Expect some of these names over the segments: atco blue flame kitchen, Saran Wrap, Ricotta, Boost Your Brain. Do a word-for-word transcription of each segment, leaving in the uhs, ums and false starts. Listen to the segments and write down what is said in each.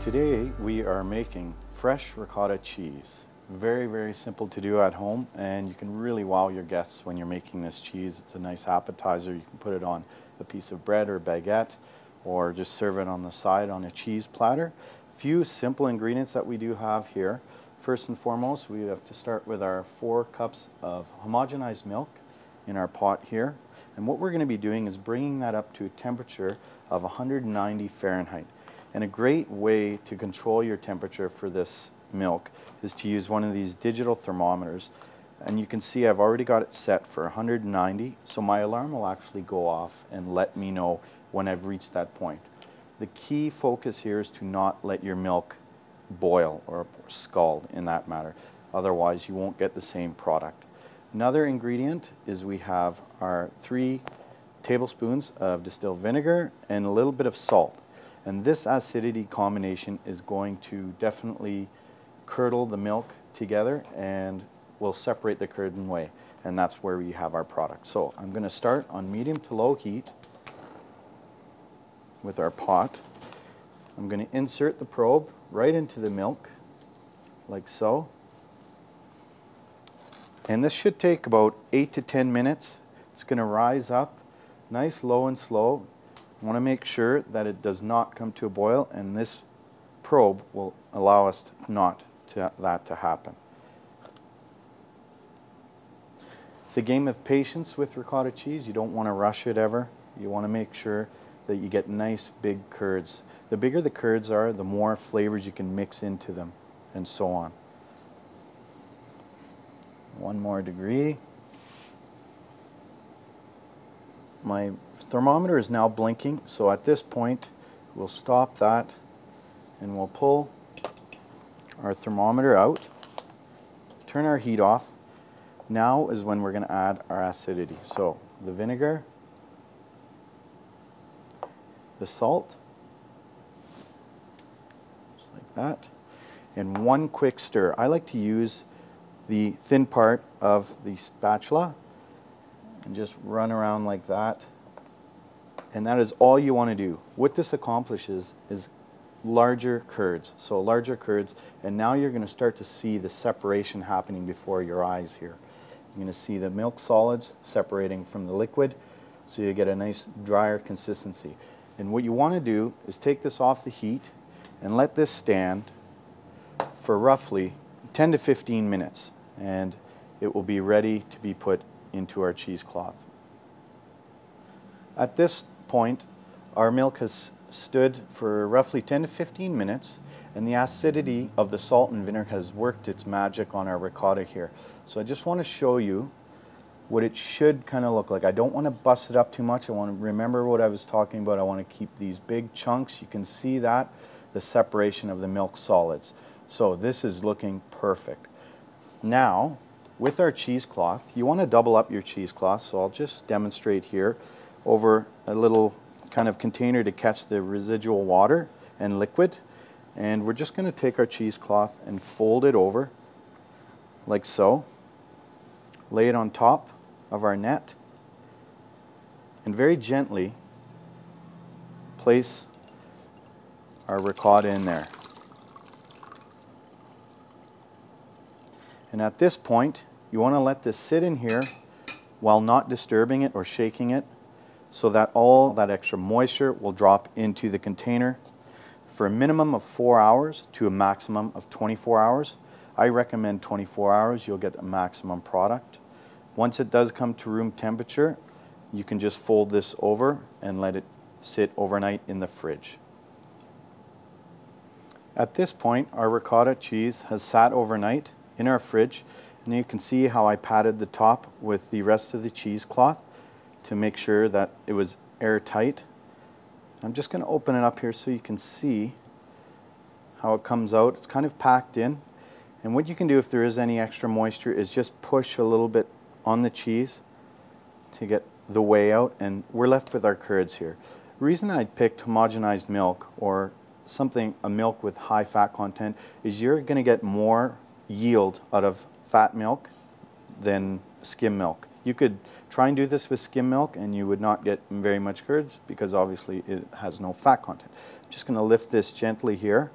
Today we are making fresh ricotta cheese. Very, very simple to do at home, and you can really wow your guests when you're making this cheese. It's a nice appetizer. You can put it on a piece of bread or baguette, or just serve it on the side on a cheese platter. A few simple ingredients that we do have here. First and foremost, we have to start with our four cups of homogenized milk in our pot here. And what we're going to be doing is bringing that up to a temperature of one hundred ninety Fahrenheit. And a great way to control your temperature for this milk is to use one of these digital thermometers. And you can see I've already got it set for one hundred ninety, so my alarm will actually go off and let me know when I've reached that point. The key focus here is to not let your milk boil or scald in that matter. Otherwise, you won't get the same product. Another ingredient is we have our three tablespoons of distilled vinegar and a little bit of salt. And this acidity combination is going to definitely curdle the milk together and will separate the curdling whey. And that's where we have our product. So I'm going to start on medium to low heat with our pot. I'm going to insert the probe right into the milk, like so. And this should take about eight to ten minutes. It's going to rise up nice, low and slow. I want to make sure that it does not come to a boil, and this probe will allow us to not to that to happen. It's a game of patience with ricotta cheese. You don't want to rush it ever. You want to make sure that you get nice big curds. The bigger the curds are, the more flavors you can mix into them, and so on. One more degree. My thermometer is now blinking, so at this point we'll stop that and we'll pull our thermometer out, turn our heat off. Now is when we're going to add our acidity. So the vinegar, the salt, just like that, and one quick stir. I like to use the thin part of the spatula and just run around like that. And that is all you want to do. What this accomplishes is larger curds. So larger curds, and now you're going to start to see the separation happening before your eyes here. You're going to see the milk solids separating from the liquid, so you get a nice drier consistency. And what you want to do is take this off the heat and let this stand for roughly ten to fifteen minutes, and it will be ready to be put into our cheesecloth. At this point, our milk has stood for roughly ten to fifteen minutes, and the acidity of the salt and vinegar has worked its magic on our ricotta here. So I just want to show you what it should kind of look like. I don't want to bust it up too much. I want to remember what I was talking about. I want to keep these big chunks. You can see that, the separation of the milk solids. So this is looking perfect. Now, with our cheesecloth, you want to double up your cheesecloth, so I'll just demonstrate here over a little kind of container to catch the residual water and liquid. And we're just going to take our cheesecloth and fold it over like so, lay it on top of our net, and very gently place our ricotta in there. And at this point, you want to let this sit in here while not disturbing it or shaking it, so that all that extra moisture will drop into the container for a minimum of four hours to a maximum of twenty-four hours. I recommend twenty-four hours, you'll get a maximum product. Once it does come to room temperature, you can just fold this over and let it sit overnight in the fridge. At this point, our ricotta cheese has sat overnight in our fridge, and you can see how I padded the top with the rest of the cheesecloth to make sure that it was airtight. I'm just going to open it up here so you can see how it comes out. It's kind of packed in, and what you can do if there is any extra moisture is just push a little bit on the cheese to get the whey out, and we're left with our curds here. The reason I picked homogenized milk or something, a milk with high fat content, is you're going to get more yield out of fat milk than skim milk. You could try and do this with skim milk and you would not get very much curds because obviously it has no fat content. I'm just going to lift this gently here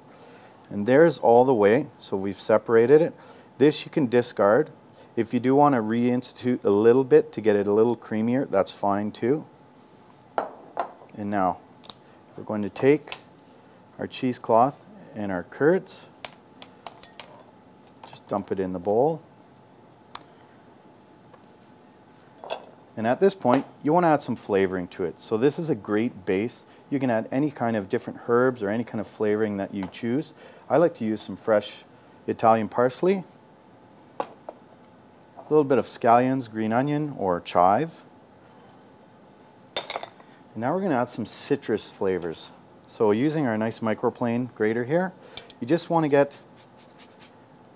And there's all the way, so we've separated it. This you can discard. If you do want to reinstitute a little bit to get it a little creamier, that's fine too. And now we're going to take our cheesecloth and our curds, just dump it in the bowl. And at this point, you want to add some flavoring to it. So this is a great base. You can add any kind of different herbs or any kind of flavoring that you choose. I like to use some fresh Italian parsley, a little bit of scallions, green onion, or chive. And now we're going to add some citrus flavors. So using our nice microplane grater here, you just want to get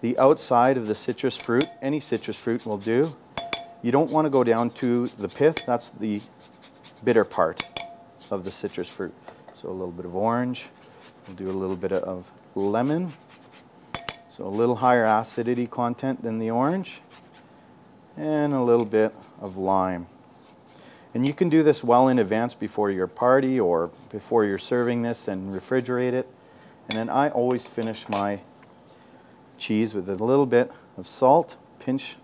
the outside of the citrus fruit. Any citrus fruit will do. You don't want to go down to the pith, that's the bitter part of the citrus fruit. So a little bit of orange, we'll do a little bit of lemon, so a little higher acidity content than the orange, and a little bit of lime. And you can do this well in advance before your party or before you're serving this and refrigerate it. And then I always finish my cheese with a little bit of salt, pinch,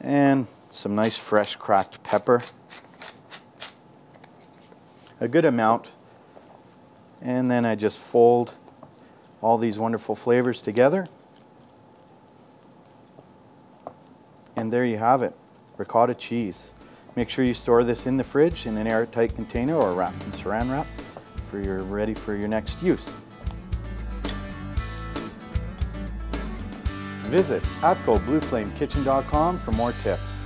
and some nice fresh cracked pepper, a good amount, and then I just fold all these wonderful flavors together, and there you have it, ricotta cheese. Make sure you store this in the fridge in an airtight container or wrapped in saran wrap for your ready for your next use. Visit atco blue flame kitchen dot com for more tips.